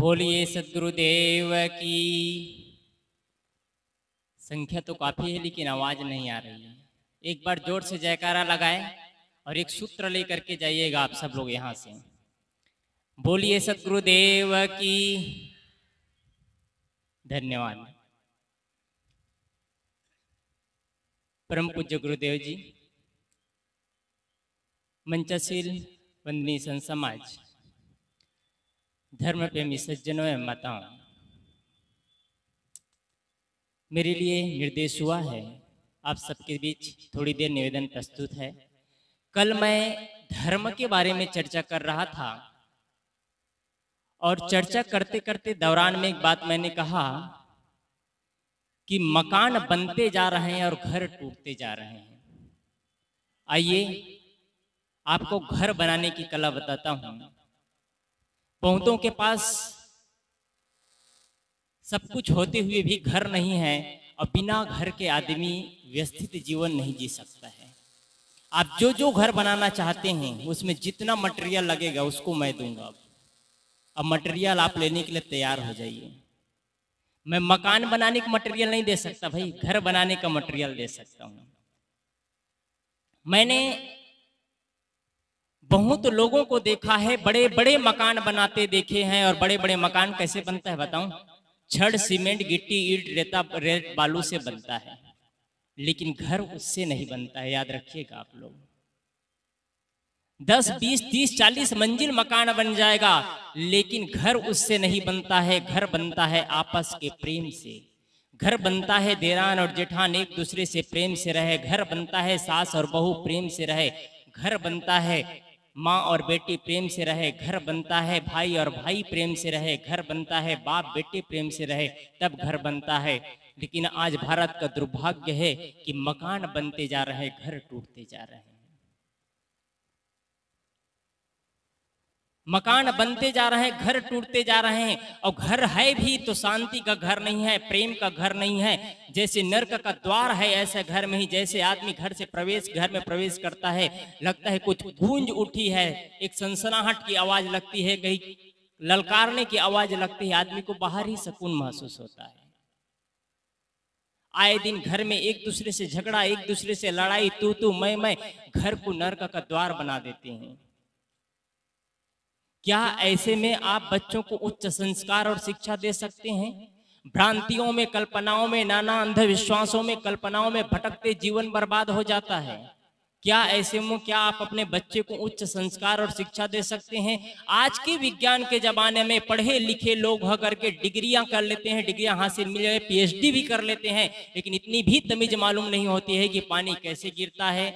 बोलिए सद्गुरुदेव की। संख्या तो काफी है लेकिन आवाज नहीं आ रही है। एक बार जोर से जयकारा लगाए और एक सूत्र लेकर के जाइएगा आप सब लोग यहाँ से। बोलिए सद्गुरुदेव की। धन्यवाद। परम पूज्य गुरुदेव जी, मंचशील वंदनीय संत समाज, धर्म प्रेमी सज्जनों एवं माताओं, मेरे लिए निर्देश हुआ है आप सबके बीच थोड़ी देर निवेदन प्रस्तुत है। कल मैं धर्म के बारे में चर्चा कर रहा था और चर्चा करते करते दौरान में एक बात मैंने कहा कि मकान बनते जा रहे हैं और घर टूटते जा रहे हैं। आइए आपको घर बनाने की कला बताता हूं। बहुतों के पास सब कुछ होते हुए भी घर नहीं है और बिना घर के आदमी व्यवस्थित जीवन नहीं जी सकता है। आप जो जो घर बनाना चाहते हैं उसमें जितना मटेरियल लगेगा उसको मैं दूंगा। अब मटेरियल आप लेने के लिए तैयार हो जाइए। मैं मकान बनाने का मटेरियल नहीं दे सकता भाई, घर बनाने का मटेरियल दे सकता हूं। मैंने बहुत लोगों को देखा है बड़े बड़े मकान बनाते देखे हैं। और बड़े बड़े मकान कैसे बनता है बताऊं? छड़, सीमेंट, गिट्टी, ईट, रेता, रेत, बालू से बनता है, लेकिन घर उससे नहीं बनता है। याद रखिएगा आप लोग। 10, 20, 30, 40 मंजिल मकान बन जाएगा लेकिन घर उससे नहीं बनता है। घर बनता है आपस के प्रेम से। घर बनता है देरान और जेठान एक दूसरे से प्रेम से रहे। घर बनता है सास और बहू प्रेम से रहे। घर बनता है माँ और बेटी प्रेम से रहे। घर बनता है भाई और भाई प्रेम से रहे। घर बनता है बाप बेटे प्रेम से रहे, तब घर बनता है। लेकिन आज भारत का दुर्भाग्य है कि मकान बनते जा रहे हैं, घर टूटते जा रहे हैं। मकान बनते जा रहे हैं, घर टूटते जा रहे हैं। और घर है भी तो शांति का घर नहीं है, प्रेम का घर नहीं है। जैसे नर्क का द्वार है ऐसे घर में ही, जैसे आदमी घर से प्रवेश घर में प्रवेश करता है लगता है कुछ गूंज उठी है, एक सनसनाहट की आवाज लगती है, कहीं ललकारने की आवाज लगती है। आदमी को बाहर ही सुकून महसूस होता है। आए दिन घर में एक दूसरे से झगड़ा, एक दूसरे से लड़ाई, तू तू मैं, घर को नर्क का द्वार बना देते हैं। क्या ऐसे में आप बच्चों को उच्च संस्कार और शिक्षा दे सकते हैं? भ्रांतियों में, कल्पनाओं में, नाना अंधविश्वासों में, कल्पनाओं में भटकते जीवन बर्बाद हो जाता है। क्या ऐसे में क्या आप अपने बच्चे को उच्च संस्कार और शिक्षा दे सकते हैं? आज के विज्ञान के जमाने में पढ़े लिखे लोग होकर के डिग्रियां कर लेते हैं, डिग्रियां हासिल मिल जाए, PhD भी कर लेते हैं, लेकिन इतनी भी तमीज मालूम नहीं होती है कि पानी कैसे गिरता है,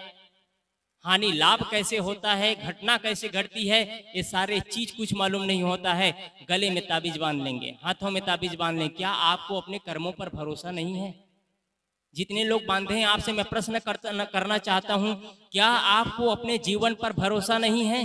हानि लाभ कैसे होता है, घटना कैसे घटती है, ये सारे चीज कुछ मालूम नहीं होता है। गले में ताबीज बांध लेंगे, हाथों में ताबीज बांध लेंगे। क्या आपको अपने कर्मों पर भरोसा नहीं है? जितने लोग बांधे हैं आपसे मैं प्रश्न करना चाहता हूं, क्या आपको अपने जीवन पर भरोसा नहीं है?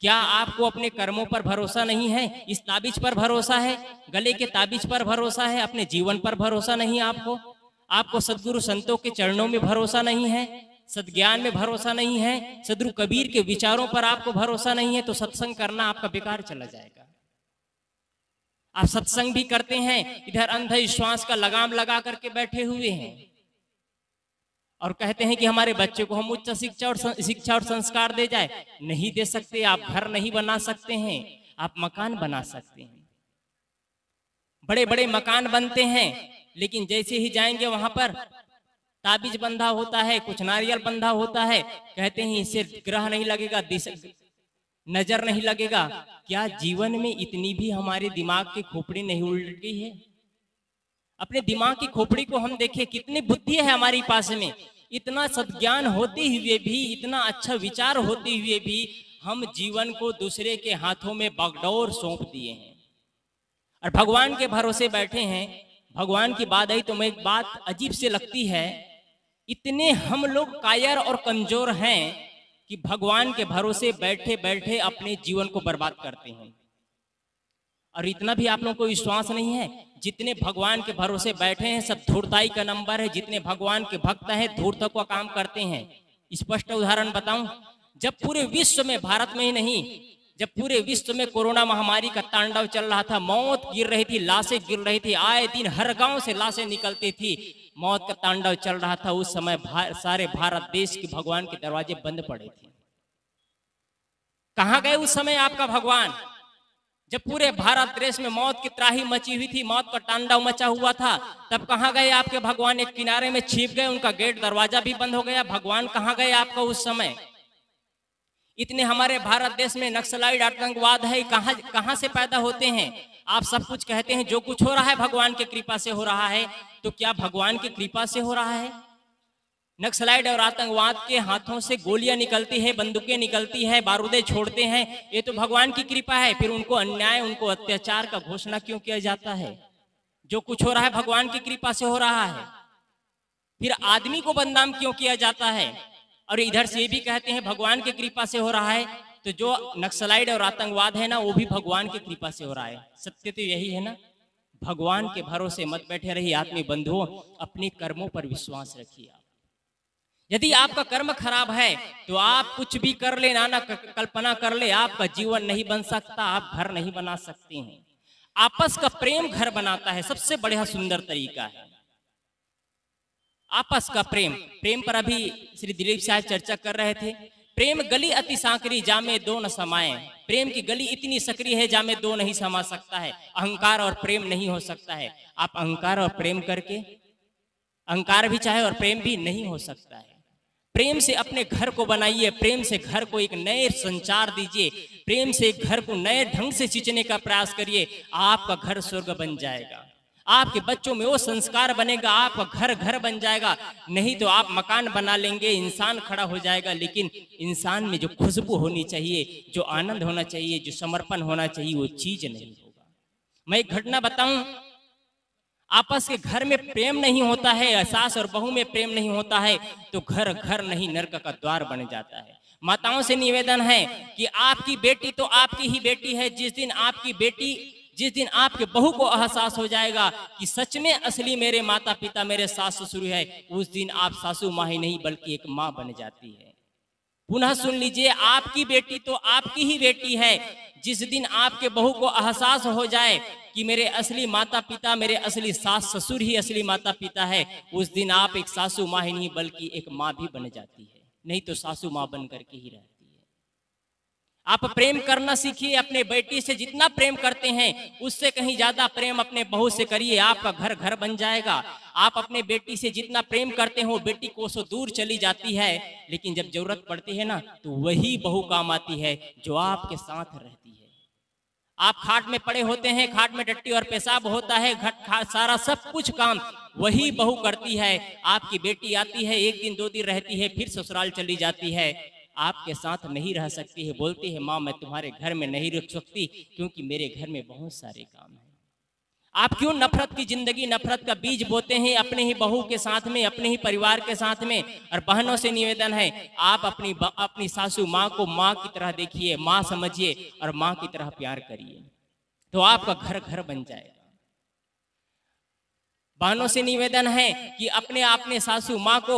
क्या आपको अपने कर्मों पर भरोसा नहीं है? इस ताबीज पर भरोसा है, गले के ताबीज पर भरोसा है, अपने जीवन पर भरोसा नहीं। आपको सद्गुरु संतों के चरणों में भरोसा नहीं है, सद्ज्ञान में भरोसा नहीं है, सद्गुरु कबीर के विचारों पर आपको भरोसा नहीं है, तो सत्संग करना आपका बेकार चला जाएगा। आप सत्संग भी करते हैं, इधर अंधविश्वास का लगाम लगा करके बैठे हुए हैं और कहते हैं कि हमारे बच्चे को हम उच्च शिक्षा और संस्कार दे जाए। नहीं दे सकते। आप घर नहीं बना सकते हैं, आप मकान बना सकते हैं। बड़े बड़े मकान बनते हैं लेकिन जैसे ही जाएंगे वहां पर ताबीज बंधा होता है, कुछ नारियल बंधा होता है, कहते हैं इससे ग्रह नहीं लगेगा, नजर नहीं लगेगा। क्या जीवन में इतनी भी हमारे दिमाग की खोपड़ी नहीं उलट गई है? अपने दिमाग की खोपड़ी को हम देखें, कितनी बुद्धि है हमारे पास में। इतना सद्ज्ञान होते हुए भी, इतना अच्छा विचार होते हुए भी हम जीवन को दूसरे के हाथों में बागडोर सौंप दिए हैं और भगवान के भरोसे बैठे हैं। भगवान की बात आई तो मैं एक बात अजीब से लगती है, इतने हम लोग कायर और कमजोर हैं कि भगवान के भरोसे बैठे बैठे अपने जीवन को बर्बाद करते हैं। और इतना भी आप लोगों को विश्वास नहीं है, जितने भगवान के भरोसे बैठे हैं सब धूर्ताई का नंबर है। जितने भगवान के भक्त हैं धूर्तों का काम करते हैं। स्पष्ट उदाहरण बताऊं, जब पूरे विश्व में, भारत में ही नहीं, जब पूरे विश्व में कोरोना महामारी का तांडव चल रहा था, मौत गिर रही थी, लाशें गिर रही थी, आए दिन हर गांव से लाशें निकलती थी, मौत का तांडव चल रहा था, उस समय सारे भारत देश के भगवान के दरवाजे बंद पड़े थे। कहाँ गए उस समय आपका भगवान? जब पूरे भारत देश में मौत की त्राही मची हुई थी, मौत का तांडव मचा हुआ था, तब कहाँ गए आपके भगवान? एक किनारे में छिप गए, उनका गेट दरवाजा भी बंद हो गया। भगवान कहाँ गए आपका उस समय? इतने हमारे भारत देश में नक्सलाइट आतंकवाद है, कहाँ से पैदा होते हैं? आप सब कुछ कहते हैं जो कुछ हो रहा है भगवान की कृपा से हो रहा है, तो क्या भगवान की कृपा से हो रहा है? नक्सलाइट और आतंकवाद के हाथों से गोलियां निकलती है, बंदूकें निकलती है, बारूदें छोड़ते हैं, ये तो भगवान की कृपा है। फिर उनको अन्याय, उनको अत्याचार का घोषणा क्यों किया जाता है? जो कुछ हो रहा है भगवान की कृपा से हो रहा है। फिर आदमी को बदनाम क्यों किया जाता है? और इधर से भी कहते हैं भगवान की कृपा से हो रहा है, तो जो नक्सलाइट और आतंकवाद है ना, वो भी भगवान की कृपा से हो रहा है। सत्य तो यही है ना। भगवान के भरोसे मत बैठे रहिए आत्मी बंधुओं, अपने कर्मों पर विश्वास रखिए। यदि आपका कर्म खराब है तो आप कुछ भी कर ले, नाना कल्पना कर ले, आपका जीवन नहीं बन सकता, आप घर नहीं बना सकते हैं। आपस का प्रेम घर बनाता है, सबसे बढ़िया सुंदर तरीका है आपस का प्रेम। प्रेम पर अभी श्री दिलीप साहब चर्चा कर रहे थे। प्रेम गली अति सांकरी जामे दो न समाए। प्रेम की गली इतनी सकरी है जामे दो नहीं समा सकता है। अहंकार और प्रेम नहीं हो सकता है। आप अहंकार और प्रेम करके, अहंकार भी चाहे और प्रेम भी नहीं हो सकता है। प्रेम से अपने घर को बनाइए, प्रेम से घर को एक नए संचार दीजिए, प्रेम से घर को नए ढंग से सींचने का प्रयास करिए। आपका घर स्वर्ग बन जाएगा, आपके बच्चों में वो संस्कार बनेगा, आपका घर घर बन जाएगा। नहीं तो आप मकान बना लेंगे, इंसान खड़ा हो जाएगा, लेकिन इंसान में जो खुशबू होनी चाहिए, जो आनंद होना चाहिए, जो समर्पण होना चाहिए, वो चीज नहीं होगा। मैं एक घटना बताऊं। आपस के घर में प्रेम नहीं होता है, सास और बहू में प्रेम नहीं होता है, तो घर घर नहीं नरक का द्वार बन जाता है। माताओं से निवेदन है कि आपकी बेटी तो आपकी ही बेटी है। जिस दिन आपके बहू को एहसास हो जाएगा कि सच में असली मेरे माता पिता, मेरे सास ससुर है, उस दिन आप सासू माँ ही नहीं बल्कि एक माँ बन जाती है। पुनः सुन लीजिए, आपकी बेटी तो आपकी ही बेटी है। जिस दिन आपके बहू को एहसास हो जाए कि मेरे असली माता पिता, मेरे असली सास ससुर ही असली माता पिता है, उस दिन आप एक सासू माँ ही नहीं बल्कि एक माँ भी बन जाती है। नहीं तो सासू माँ बन करके ही रहती है। आप प्रेम करना सीखिए। अपने बेटी से जितना प्रेम करते हैं उससे कहीं ज्यादा प्रेम अपने बहू से करिए, आपका घर घर बन जाएगा। आप अपने बेटी से जितना प्रेम करते हो, बेटी कोसों दूर चली जाती है, लेकिन जब जरूरत पड़ती है ना, तो वही बहू काम आती है जो आपके साथ रहती है। आप खाट में पड़े होते हैं, खाट में टट्टी और पेशाब होता है, सारा सब कुछ काम वही बहू करती है। आपकी बेटी आती है, एक दिन दो दिन रहती है, फिर ससुराल चली जाती है, आपके साथ नहीं रह सकती है। बोलती है, माँ मैं तुम्हारे घर में नहीं रुक सकती क्योंकि मेरे घर में बहुत सारे काम है। आप क्यों नफरत की जिंदगी, नफरत का बीज बोते हैं अपने ही बहू के साथ में, अपने ही परिवार के साथ में। और बहनों से निवेदन है, आप अपनी सासू माँ को माँ की तरह देखिए, माँ समझिए और माँ की तरह प्यार करिए, तो आपका घर घर बन जाएगा। बहनों से निवेदन है कि अपने सासू माँ को,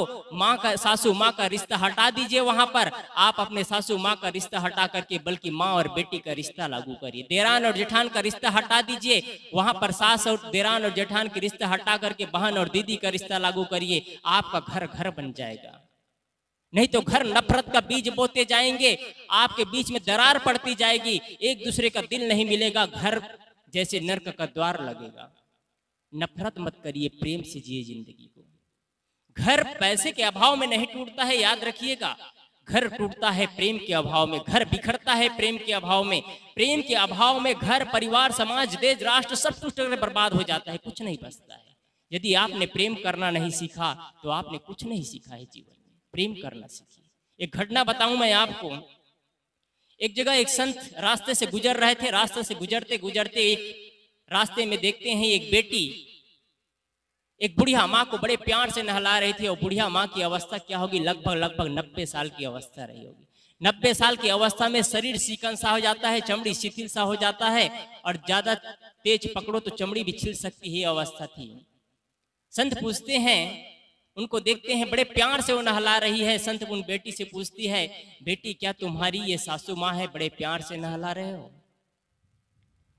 सासू माँ का रिश्ता हटा दीजिए। वहां पर आप अपने सासू माँ का रिश्ता हटा करके बल्कि माँ और बेटी का रिश्ता लागू करिए। देरान और जेठान का रिश्ता हटा दीजिए, वहां पर सास और देरान और जेठान के रिश्ता हटा करके बहन और दीदी का रिश्ता लागू करिए, आपका घर घर बन जाएगा। नहीं तो घर नफरत का बीज बोते जाएंगे, आपके बीच में दरार पड़ती जाएगी, एक दूसरे का दिल नहीं मिलेगा, घर जैसे नर्क का द्वार लगेगा। नफरत मत करिए, प्रेम से जिए जिंदगी को। घर पैसे के अभाव में नहीं टूटता है, याद रखिएगा। घर टूटता है प्रेम के अभाव में, घर बिखरता है प्रेम के अभाव में। प्रेम के अभाव में घर, परिवार, समाज, देश, राष्ट्र सब कुछ बर्बाद हो जाता है, कुछ नहीं बचता है। यदि आपने प्रेम करना नहीं सीखा तो आपने कुछ नहीं सीखा है जीवन में। प्रेम करना सीखिए। एक घटना बताऊं मैं आपको। एक जगह एक संत रास्ते से गुजर रहे थे। रास्ते से गुजरते गुजरते एक रास्ते में देखते हैं एक बेटी एक बुढ़िया माँ को बड़े प्यार से नहला रही थी। और बुढ़िया माँ की अवस्था क्या होगी, लगभग 90 साल की अवस्था रही होगी। 90 साल की अवस्था में शरीर सीकन सा हो जाता है, चमड़ी शिथिल सा हो जाता है, और ज्यादा तेज पकड़ो तो चमड़ी भी छिल सकती है, अवस्था थी। संत पूछते हैं उनको देखते हैं बड़े प्यार से वो नहला रही है। संत उन बेटी से पूछती है, बेटी क्या तुम्हारी ये सासू माँ है, बड़े प्यार से नहला रहे हो?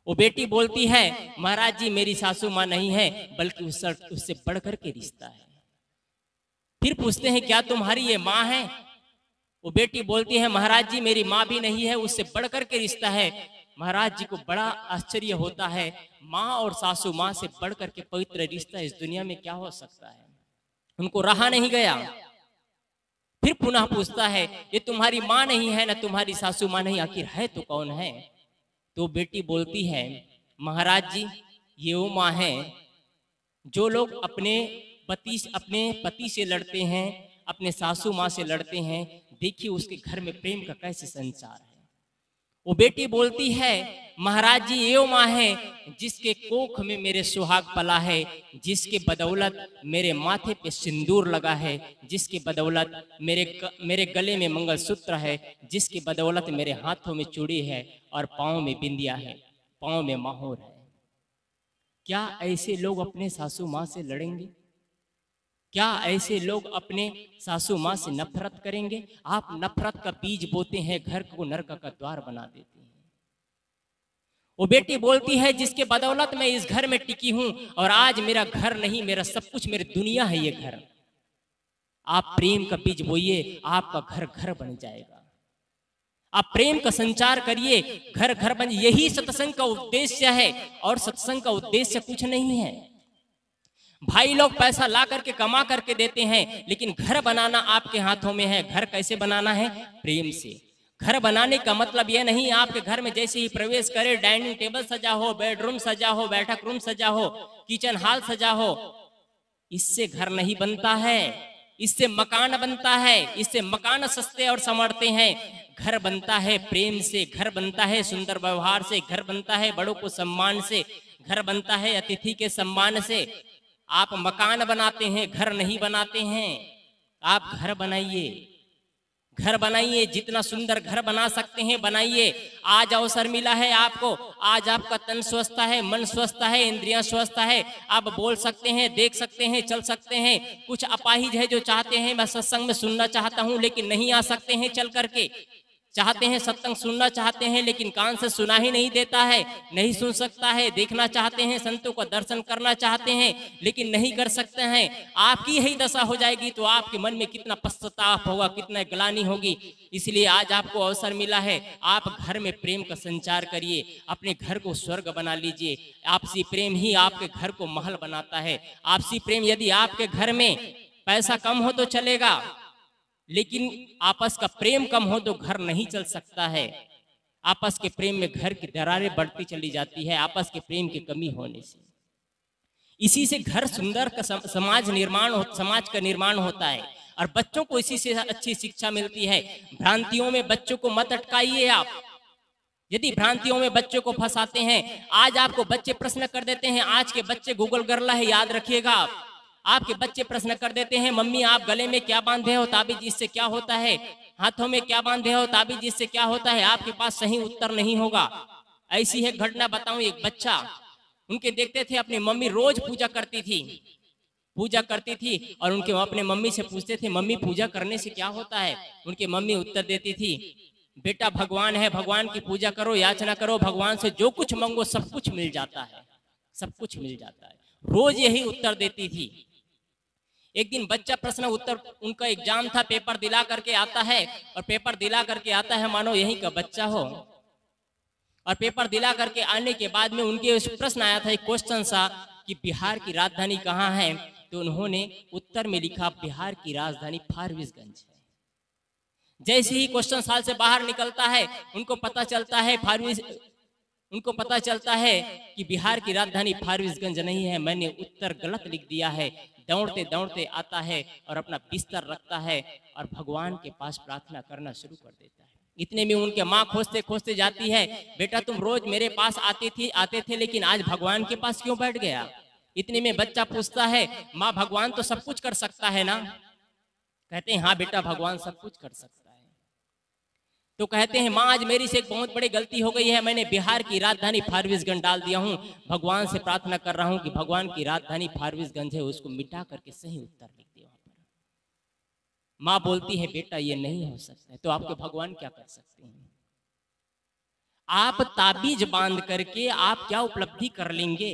वो बेटी बोलती है, महाराज जी मेरी सासू माँ नहीं है, बल्कि उससे बढ़कर के रिश्ता है। फिर पूछते हैं, क्या तुम्हारी ये माँ है? वो बेटी बोलती है, महाराज जी मेरी माँ भी नहीं है, उससे बढ़कर के रिश्ता है। महाराज जी को बड़ा आश्चर्य होता है, माँ और सासू माँ से बढ़कर के पवित्र रिश्ता इस दुनिया में क्या हो सकता है। उनको रहा नहीं गया। फिर पुनः पूछता है, ये तुम्हारी माँ नहीं है ना तुम्हारी सासू माँ नहीं, आखिर है तो कौन है? तो बेटी बोलती है, महाराज जी ये वो माँ है जो लोग अपने पति से लड़ते हैं, अपने सासू माँ से लड़ते हैं। देखिए उसके घर में प्रेम का कैसे संचार है। वो बेटी बोलती है, महाराज जी ये माँ है जिसके कोख में मेरे सुहाग पला है, जिसके बदौलत मेरे माथे पे सिंदूर लगा है, जिसके बदौलत मेरे गले में मंगलसूत्र है, जिसके बदौलत मेरे हाथों में चूड़ी है और पाँव में बिंदिया है, पाँव में माहौर है। क्या ऐसे लोग अपने सासू माँ से लड़ेंगे? क्या ऐसे लोग अपने सासू माँ से नफरत करेंगे? आप नफरत का बीज बोते हैं, घर को नरक का द्वार बना देते हैं। वो बेटी बोलती है, जिसके बदौलत मैं इस घर में टिकी हूं और आज मेरा घर नहीं, मेरा सब कुछ, मेरी दुनिया है ये घर। आप प्रेम का बीज बोइए, आपका घर घर बन जाएगा। आप प्रेम का संचार करिए, घर घर बन। यही सत्संग का उद्देश्य है, और सत्संग का उद्देश्य कुछ नहीं है। भाई लोग पैसा ला करके कमा करके देते हैं, लेकिन घर बनाना आपके हाथों में है। घर कैसे बनाना है? प्रेम से। घर बनाने का मतलब यह नहीं आपके घर में जैसे ही प्रवेश करे डाइनिंग टेबल सजा हो, बेडरूम सजा हो, बैठक रूम सजा हो, किचन हॉल सजा हो। इससे घर नहीं बनता है, इससे मकान बनता है। इससे मकान सस्ते और संवरते हैं। घर बनता है प्रेम से, घर बनता है सुंदर व्यवहार से, घर बनता है बड़ों को सम्मान से, घर बनता है अतिथि के सम्मान से। आप मकान बनाते हैं, घर नहीं बनाते हैं। आप घर बनाइए, घर बनाइए। जितना सुंदर घर बना सकते हैं बनाइए। आज अवसर मिला है आपको, आज आपका तन स्वस्थ है, मन स्वस्थ है, इंद्रियां स्वस्थ है। आप बोल सकते हैं, देख सकते हैं, चल सकते हैं। कुछ अपाहिज है जो चाहते हैं मैं सत्संग में सुनना चाहता हूं, लेकिन नहीं आ सकते हैं चल करके। चाहते हैं सत्संग सुनना चाहते हैं, लेकिन कान से सुना ही नहीं देता है, नहीं सुन सकता है। देखना चाहते हैं, संतों का दर्शन करना चाहते हैं, लेकिन नहीं कर सकते हैं। आपकी यही दशा हो जाएगी तो आपके मन में कितना पश्चाताप होगा, कितना ग्लानि होगी। इसलिए आज आपको अवसर मिला है, आप घर में प्रेम का संचार करिए, अपने घर को स्वर्ग बना लीजिए। आपसी प्रेम ही आपके घर को महल बनाता है। आपसी प्रेम, यदि आपके घर में पैसा कम हो तो चलेगा, लेकिन आपस का प्रेम कम हो तो घर नहीं चल सकता है। आपस के प्रेम में घर की दरारें बढ़ती चली जाती है, आपस के प्रेम की कमी होने से। इसी से घर सुंदर का समाज का निर्माण होता है, और बच्चों को इसी से अच्छी शिक्षा मिलती है। भ्रांतियों में बच्चों को मत अटकाइए। आप यदि भ्रांतियों में बच्चों को फंसाते हैं, आज आपको बच्चे प्रश्न कर देते हैं। आज के बच्चे गूगल गर्ला है, याद रखिएगा। आप आपके बच्चे प्रश्न कर देते हैं, मम्मी आप गले में क्या बांधे हो, ताबीज इससे क्या होता है? हाथों में क्या बांधे हो, ताबीज इससे क्या होता है? आपके पास सही उत्तर नहीं होगा। ऐसी है घटना बताऊं, एक बच्चा, उनके देखते थे अपनी मम्मी रोज पूजा करती थी और उनके अपने मम्मी से पूछते थे, मम्मी पूजा करने से क्या होता है? उनकी मम्मी उत्तर देती थी, बेटा भगवान है, भगवान की पूजा करो, याचना करो, भगवान से जो कुछ मांगो सब कुछ मिल जाता है, सब कुछ मिल जाता है। रोज यही उत्तर देती थी। एक दिन बच्चा प्रश्न उत्तर, उनका एग्जाम था, पेपर दिला करके आता है, और पेपर दिला करके आता है मानो यही का बच्चा हो। और पेपर दिला करके आने के बाद में उनके उस प्रश्न आया था, एक क्वेश्चन सा कि बिहार की राजधानी कहाँ है? तो उन्होंने उत्तर में लिखा, बिहार की राजधानी फारबिसगंज है। जैसे ही क्वेश्चन साल से बाहर निकलता है, उनको पता चलता है कि बिहार की राजधानी फारबिसगंज नहीं है, मैंने उत्तर गलत लिख दिया है। दौड़ते दौड़ते आता है और अपना बिस्तर रखता है और भगवान के पास प्रार्थना करना शुरू कर देता है। इतने में उनके माँ खोजते खोजते जाती है, बेटा तुम रोज मेरे पास आते थे लेकिन आज भगवान के पास क्यों बैठ गया? इतने में बच्चा पूछता है, माँ भगवान तो सब कुछ कर सकता है ना? कहते हैं, हाँ बेटा भगवान सब कुछ कर सकता है। तो कहते हैं, माँ आज मेरी से एक बहुत बड़ी गलती हो गई है, मैंने बिहार की राजधानी फारबिसगंज डाल दिया हूँ। भगवान से प्रार्थना कर रहा हूँ कि भगवान की राजधानी फारबिसगंज है, उसको मिटा करके सही उत्तर लिख दिया। माँ बोलती है बेटा ये नहीं हो सकता है, तो आपके भगवान क्या कर सकते हैं? आप ताबीज बांध करके आप क्या उपलब्धि कर लेंगे?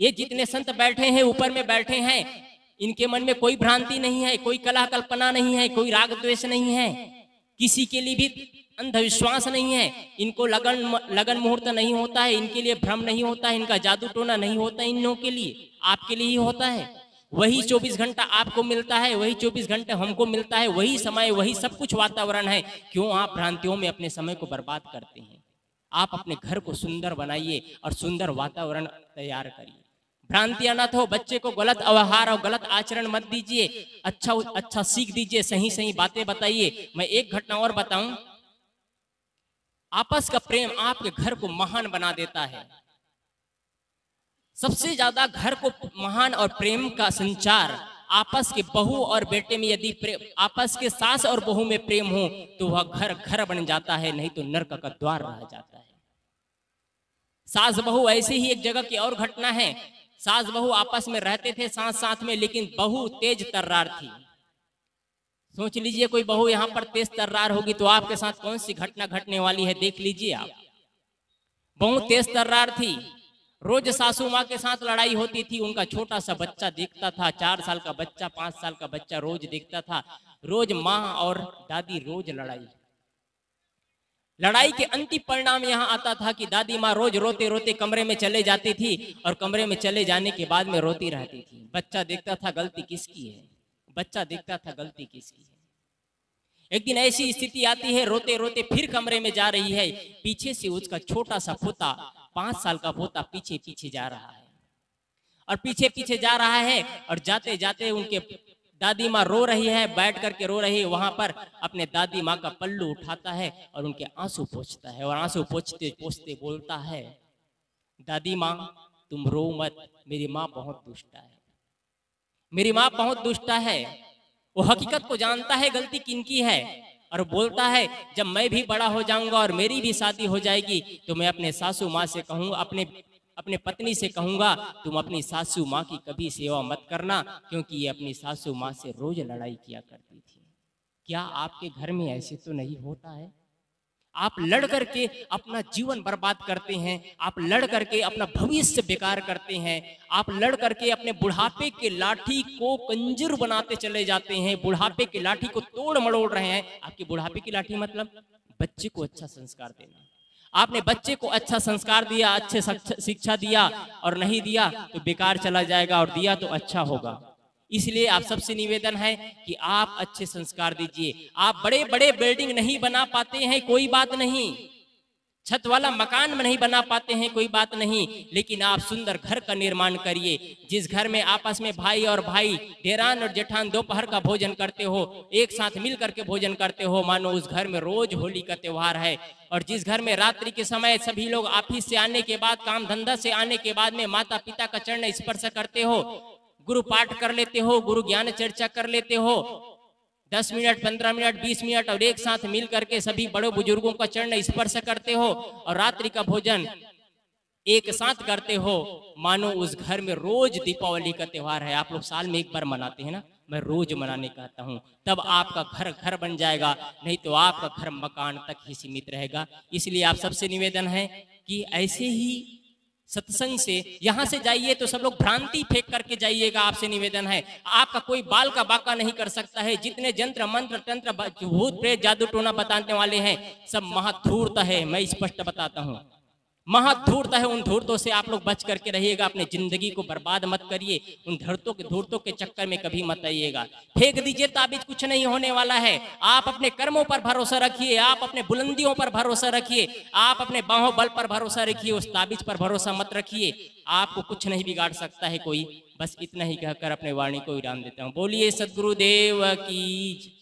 ये जितने संत बैठे हैं ऊपर में बैठे हैं, इनके मन में कोई भ्रांति नहीं है, कोई कला कल्पना नहीं है, कोई राग द्वेष नहीं है, किसी के लिए भी अंधविश्वास नहीं है, इनको लगन मुहूर्त नहीं होता है, इनके लिए भ्रम नहीं होता है, इनका जादू टोना नहीं होता है, इनों के लिए आपके लिए ही होता है। वही 24 घंटा आपको मिलता है, वही 24 घंटे हमको मिलता है, वही समय, वही सब कुछ वातावरण है। क्यों आप भ्रांतियों में अपने समय को बर्बाद करते हैं? आप अपने घर को सुंदर बनाइए और सुंदर वातावरण तैयार करिए। भ्रांतियां ना हो, बच्चे को गलत आहार और गलत आचरण मत दीजिए, अच्छा अच्छा सीख दीजिए, सही सही बातें बताइए। मैं एक घटना और बताऊं, आपस का प्रेम आपके घर को महान बना देता है। सबसे ज्यादा घर को महान और प्रेम का संचार आपस के बहू और बेटे में, यदि आपस के सास और बहू में प्रेम हो तो वह घर घर बन जाता है, नहीं तो नरक का द्वार रह जाता है। सास बहू ऐसे ही एक जगह की और घटना है, सास बहू आपस में रहते थे साथ साथ में, लेकिन बहू तेज तर्रार थी। सोच लीजिए कोई बहू यहाँ पर तेज तर्रार होगी तो आपके साथ कौन सी घटना घटने वाली है, देख लीजिए आप। बहू तेज तर्रार थी, रोज सासू माँ के साथ लड़ाई होती थी। उनका छोटा सा बच्चा देखता था, 4 साल का बच्चा, 5 साल का बच्चा रोज देखता था। रोज माँ और दादी रोज लड़ाई, लड़ाई के अंतिम परिणाम यहाँ आता था कि दादी माँ रोज रोते रोते कमरे में चले जाती थी, और कमरे में चले जाने के बाद में रोती रहती थी। बच्चा देखता था गलती किसकी है, बच्चा देखता था गलती किसकी है। एक दिन ऐसी स्थिति आती है, रोते रोते फिर कमरे में जा रही है, पीछे से उसका छोटा सा पोता, 5 साल का पोता पीछे पीछे जा रहा है और पीछे पीछे जा रहा है, और जाते जाते उनके दादी माँ रो रही है, बैठ करके रो रही है। वहां पर अपने दादी माँ का पल्लू उठाता है और उनके आंसू पोंछता है, और आंसू पोंछते पोंछते बोलता है, दादी माँ तुम रो मत, मेरी माँ बहुत दुष्टा है, मेरी माँ बहुत दुष्टा है। वो हकीकत को जानता है गलती किनकी है, और बोलता है जब मैं भी बड़ा हो जाऊंगा और मेरी भी शादी हो जाएगी तो मैं अपने सासू माँ से कहूँगा, अपने पत्नी से कहूँगा तुम अपनी सासू माँ की कभी सेवा मत करना, क्योंकि ये अपनी सासू माँ से रोज लड़ाई किया करती थी। क्या आपके घर में ऐसे तो नहीं होता है? आप लड़ करके अपना जीवन बर्बाद करते हैं, आप लड़ करके अपना भविष्य बेकार करते हैं, आप लड़ करके अपने बुढ़ापे के लाठी को कंजर बनाते चले जाते हैं, बुढ़ापे की लाठी को तोड़ मड़ोड़ रहे हैं। आपकी बुढ़ापे की लाठी मतलब बच्चे को अच्छा संस्कार देना। आपने बच्चे को अच्छा संस्कार दिया, अच्छे शिक्षा दिया, और नहीं दिया तो बेकार चला जाएगा, और दिया तो अच्छा होगा। इसलिए आप सबसे निवेदन है कि आप अच्छे संस्कार दीजिए। आप बड़े बड़े बिल्डिंग नहीं बना पाते हैं, कोई बात नहीं, छत वाला मकान नहीं बना पाते हैं, कोई बात नहीं, लेकिन आप सुंदर घर का निर्माण करिए। जिस घर में आपस में भाई और भाई, देरान और जेठान दोपहर का भोजन करते हो, एक साथ मिल करके भोजन करते हो, मानो उस घर में रोज होली का त्योहार है। और जिस घर में रात्रि के समय सभी लोग ऑफिस से आने के बाद, काम धंधा से आने के बाद में माता पिता का चरण स्पर्श करते हो, गुरु पाठ कर लेते हो, गुरु ज्ञान चर्चा कर लेते हो, 10 मिनट, 15 मिनट, 20 मिनट, और एक साथ मिल करके सभी बड़े बुजुर्गों का चरण स्पर्श करते हो, और रात्रि का भोजन एक साथ करते हो, मानो उस घर में रोज दीपावली का त्योहार है। आप लोग साल में एक बार मनाते हैं ना, मैं रोज मनाने कहता हूँ, तब आपका घर घर बन जाएगा, नहीं तो आपका घर मकान तक ही सीमित रहेगा। इसलिए आप सबसे निवेदन है कि ऐसे ही सत्संग से यहाँ से जाइए तो सब लोग भ्रांति फेंक करके जाइएगा। आपसे निवेदन है, आपका कोई बाल का बाका नहीं कर सकता है। जितने जंत्र मंत्र तंत्र भूत प्रेत जादू टोना बताने वाले हैं, सब महाधूर्त है। मैं स्पष्ट बताता हूँ, महाधूर्त है। उन धूर्तों से आप लोग बच करके रहिएगा, अपने जिंदगी को बर्बाद मत करिए, उन धूर्तों के चक्कर में कभी मत आइएगा। फेंक दीजिए ताबीज, कुछ नहीं होने वाला है। आप अपने कर्मों पर भरोसा रखिए, आप अपने बुलंदियों पर भरोसा रखिए, आप अपने बाहों बल पर भरोसा रखिए, उस ताबीज पर भरोसा मत रखिए। आपको कुछ नहीं बिगाड़ सकता है कोई। बस इतना ही कहकर अपने वाणी को विराम देता हूँ। बोलिए सद्गुरुदेव की।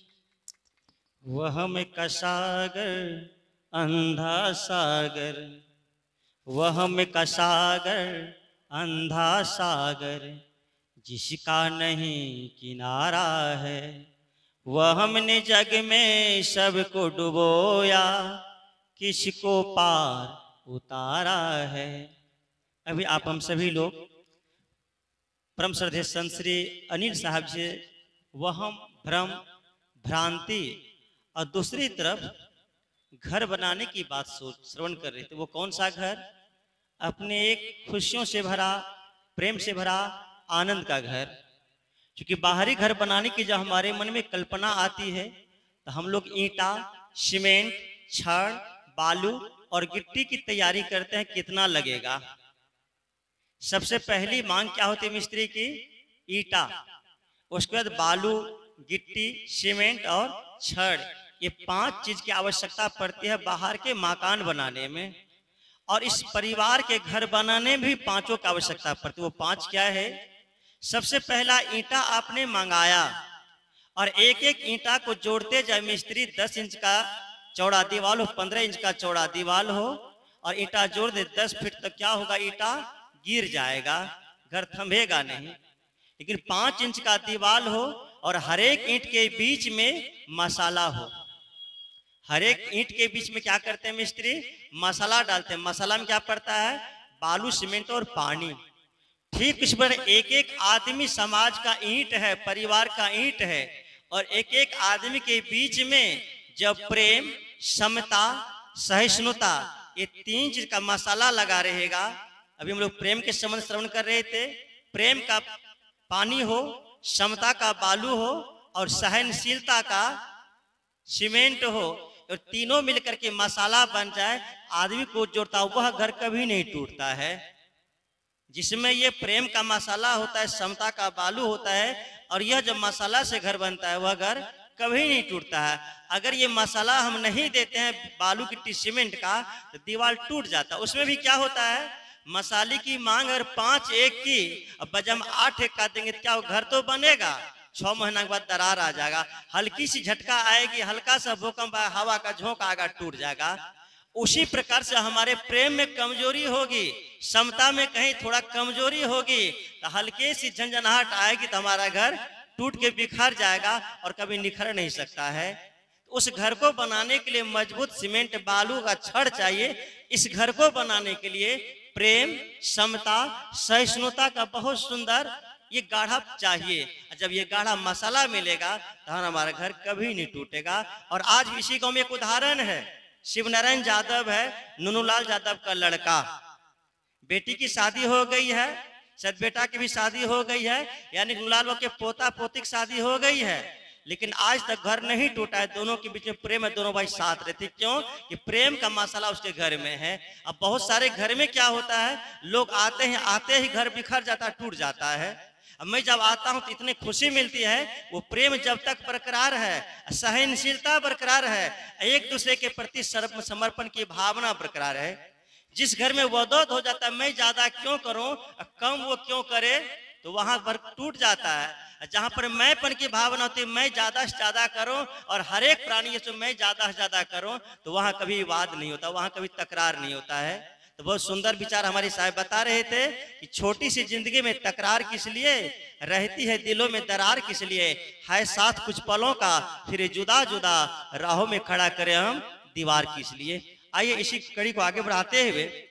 वह में कसागर अंधा सागर, वहम का सागर अंधा सागर, जिसका नहीं किनारा है। वहम ने जग में सबको डुबोया, किसको पार उतारा है। अभी आप हम सभी लोग परम श्रद्धेय संत श्री अनिल साहब जी वहम भ्रम भ्रांति और दूसरी तरफ घर बनाने की बात श्रवण कर रहे थे। वो कौन सा घर? अपने एक खुशियों से भरा, प्रेम से भरा, आनंद का घर। क्योंकि बाहरी घर बनाने की जब हमारे मन में कल्पना आती है तो हम लोग ईंटा, सीमेंट, छड़, बालू और गिट्टी की तैयारी करते हैं, कितना लगेगा। सबसे पहली मांग क्या होती है मिस्त्री की? ईटा। उसके बाद बालू, गिट्टी, सीमेंट और छड़, ये 5 चीज की आवश्यकता पड़ती है बाहर के मकान बनाने में। और इस परिवार के घर बनाने भी 5 की आवश्यकता पड़ती है। वो 5 क्या है? सबसे पहला ईंटा आपने मंगाया और एक ईंटा को जोड़ते जाए मिस्त्री, 10 इंच का चौड़ा दीवाल हो, 15 इंच का चौड़ा दीवाल हो और ईंटा जोड़ दे 10 फीट तक, क्या होगा? ईंटा गिर जाएगा, घर थमेगा नहीं। लेकिन 5 इंच का दीवाल हो और हरेक ईंट के बीच में मसाला हो। हरेक ईंट के बीच में क्या करते हैं मिस्त्री? मसाला डालते हैं। मसाला में क्या पड़ता है? बालू, सीमेंट और पानी। ठीक इस पर एक आदमी समाज का ईंट है, परिवार का ईंट है और एक आदमी के बीच में जब प्रेम, समता, सहिष्णुता, ये 3 चीज का मसाला लगा रहेगा। अभी हम लोग प्रेम के संबंध श्रवण कर रहे थे। प्रेम का पानी हो, समता का बालू हो और सहनशीलता का सीमेंट हो और तीनों मिलकर के मसाला बन जाए, आदमी को जोड़ता है, वह घर कभी नहीं टूटता है। जिसमें ये प्रेम का मसाला होता है, समता का बालू होता है और यह जब मसाला से घर बनता है वह घर कभी नहीं टूटता है। अगर ये मसाला हम नहीं देते हैं बालू, गिट्टी, सीमेंट का, तो दीवार टूट जाता है। उसमें भी क्या होता है? मसाले की मांग अगर 5 एक की बजम 8 एक का देंगे क्या वो घर तो बनेगा? 6 महीना के बाद दरार आ जाएगा, हल्की सी झटका आएगी, हल्का सा भूकंप, हवा का झोंका आएगा, टूट जाएगा। उसी प्रकार से हमारे प्रेम में कमजोरी होगी, समता में कहीं थोड़ा कमजोरी होगी तो हल्की सी झंझनाहट आएगी तो हमारा घर टूट के बिखर जाएगा और कभी निखर नहीं सकता है। उस घर को बनाने के लिए मजबूत सीमेंट, बालू का छड़ चाहिए। इस घर को बनाने के लिए प्रेम, समता, सहिष्णुता का बहुत सुंदर ये गाढ़ा चाहिए। जब ये गाढ़ा मसाला मिलेगा तो हमारा घर कभी नहीं टूटेगा। और आज इसी गांव में एक उदाहरण है, शिवनारायण यादव है, नुनूलाल यादव का लड़का। बेटी की शादी हो गई है, सदबेटा की भी शादी हो गई है, यानी नुनूलाल के पोता पोती की शादी हो गई है, लेकिन आज तक घर नहीं टूटा है। दोनों के बीच में प्रेम है, दोनों भाई साथ रहते। क्यों? कि प्रेम का मसाला उसके घर में है। अब बहुत सारे घर में क्या होता है, लोग आते ही घर बिखर जाता, टूट जाता है। अब मैं जब आता हूं तो इतनी खुशी मिलती है, वो प्रेम जब तक बरकरार है, सहनशीलता बरकरार है, एक दूसरे के प्रति समर्पण की भावना बरकरार है। जिस घर में वदोद हो जाता है, मैं ज्यादा क्यों करूं, कम वो क्यों करे, तो वहां पर टूट जाता है। जहां पर मैंपन की भावना होती है, मैं ज्यादा से ज्यादा करूं और हर एक प्राणी से मैं ज्यादा से ज्यादा करूं, तो वहां कभी विवाद नहीं होता, वहां कभी तकरार नहीं होता है। तो बहुत सुंदर विचार हमारे साहब बता रहे थे कि छोटी सी जिंदगी में तकरार किस लिए रहती है, दिलों में दरार किस लिए है, साथ कुछ पलों का फिर जुदा जुदा, राहों में खड़ा करें हम दीवार किस लिए। आइए इसी कड़ी को आगे बढ़ाते हुए